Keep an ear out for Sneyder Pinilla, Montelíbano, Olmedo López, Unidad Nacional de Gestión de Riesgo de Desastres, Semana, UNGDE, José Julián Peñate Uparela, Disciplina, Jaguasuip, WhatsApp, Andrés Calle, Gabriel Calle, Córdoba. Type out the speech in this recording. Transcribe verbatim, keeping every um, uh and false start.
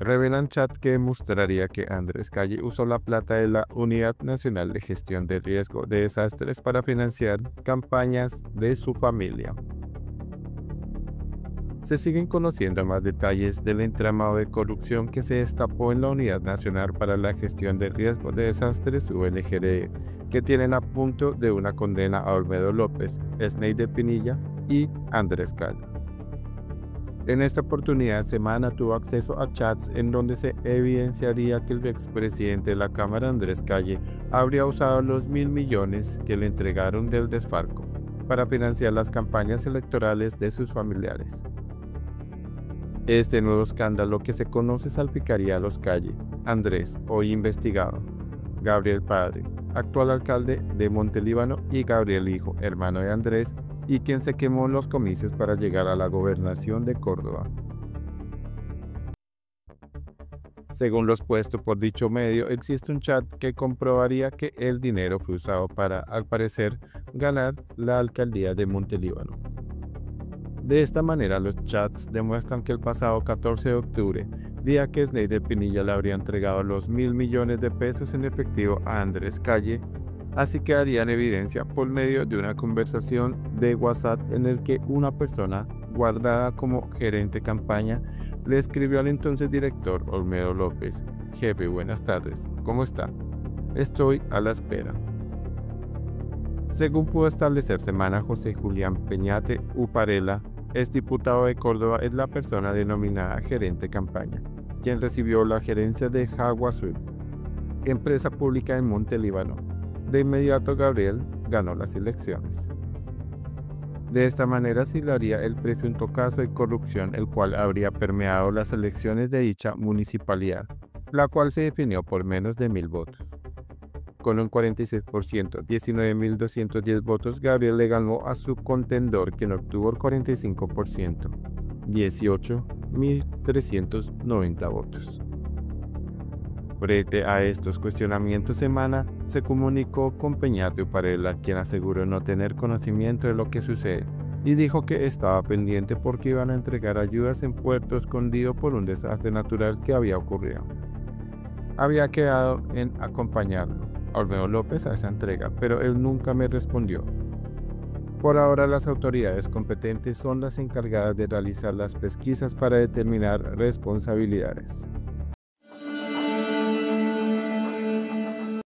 revelan chat que mostraría que Andrés Calle usó la plata de la Unidad Nacional de Gestión de Riesgo de Desastres para financiar campañas de su familia. Se siguen conociendo más detalles del entramado de corrupción que se destapó en la Unidad Nacional para la Gestión de Riesgo de Desastres U N G D E, que tienen a punto de una condena a Olmedo López, Sneyder Pinilla y Andrés Calle. En esta oportunidad, Semana tuvo acceso a chats en donde se evidenciaría que el expresidente de la Cámara, Andrés Calle, habría usado los mil millones que le entregaron del desfalco para financiar las campañas electorales de sus familiares. Este nuevo escándalo que se conoce salpicaría a los Calle, Andrés, hoy investigado, Gabriel Padre, actual alcalde de Montelíbano, y Gabriel Hijo, hermano de Andrés, y quien se quemó en los comicios para llegar a la gobernación de Córdoba. Según lo expuesto por dicho medio, existe un chat que comprobaría que el dinero fue usado para, al parecer, ganar la alcaldía de Montelíbano. De esta manera, los chats demuestran que el pasado catorce de octubre, día que Sneyder Pinilla le habría entregado los mil millones de pesos en efectivo a Andrés Calle, así quedarían evidencia por medio de una conversación de WhatsApp en el que una persona guardada como gerente campaña le escribió al entonces director Olmedo López: "Jefe, buenas tardes, ¿cómo está? Estoy a la espera". Según pudo establecer Semana, José Julián Peñate Uparela, exdiputado de Córdoba, es la persona denominada gerente campaña, quien recibió la gerencia de Jaguasuip, empresa pública en Montelíbano. De inmediato, Gabriel ganó las elecciones. De esta manera se hilaría el presunto caso de corrupción, el cual habría permeado las elecciones de dicha municipalidad, la cual se definió por menos de mil votos. Con un cuarenta y seis por ciento, diecinueve mil doscientos diez votos, Gabriel le ganó a su contendor, quien obtuvo el cuarenta y cinco por ciento, dieciocho mil trescientos noventa votos. Frente a estos cuestionamientos, Semana se comunicó con Peñate Uparela, quien aseguró no tener conocimiento de lo que sucede, y dijo que estaba pendiente porque iban a entregar ayudas en Puerto Escondido por un desastre natural que había ocurrido. Había quedado en acompañarlo a Olmedo López a esa entrega, pero él nunca me respondió. Por ahora, las autoridades competentes son las encargadas de realizar las pesquisas para determinar responsabilidades.